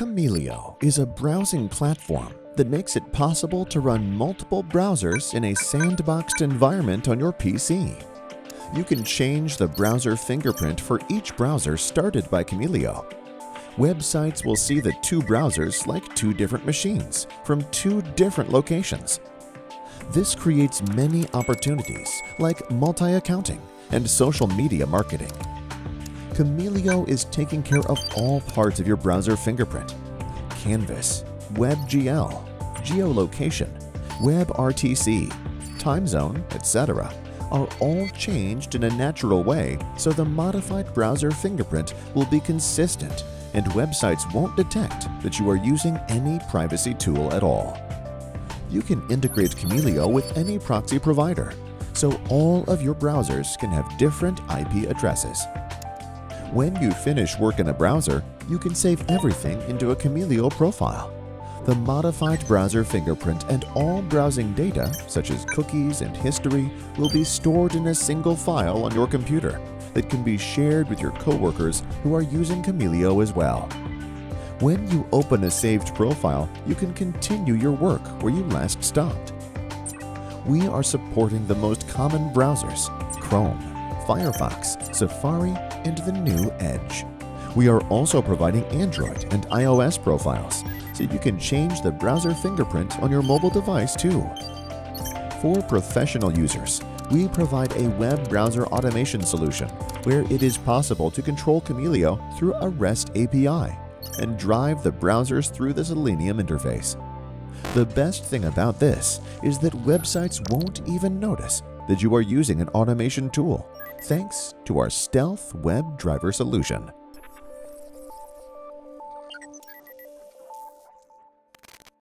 Kameleo is a browsing platform that makes it possible to run multiple browsers in a sandboxed environment on your PC. You can change the browser fingerprint for each browser started by Kameleo. Websites will see the two browsers like two different machines from two different locations. This creates many opportunities like multi-accounting and social media marketing. Kameleo is taking care of all parts of your browser fingerprint: Canvas, WebGL, geolocation, WebRTC, time zone, etc. are all changed in a natural way, so the modified browser fingerprint will be consistent and websites won't detect that you are using any privacy tool at all. You can integrate Kameleo with any proxy provider, so all of your browsers can have different IP addresses. When you finish work in a browser, you can save everything into a Kameleo profile. The modified browser fingerprint and all browsing data, such as cookies and history, will be stored in a single file on your computer that can be shared with your coworkers who are using Kameleo as well. When you open a saved profile, you can continue your work where you last stopped. We are supporting the most common browsers: Chrome, Firefox, Safari, and the new Edge. We are also providing Android and iOS profiles, so you can change the browser fingerprint on your mobile device too. For professional users, we provide a web browser automation solution where it is possible to control Kameleo through a REST API and drive the browsers through the Selenium interface. The best thing about this is that websites won't even notice that you are using an automation tool, thanks to our Stealth WebDriver solution.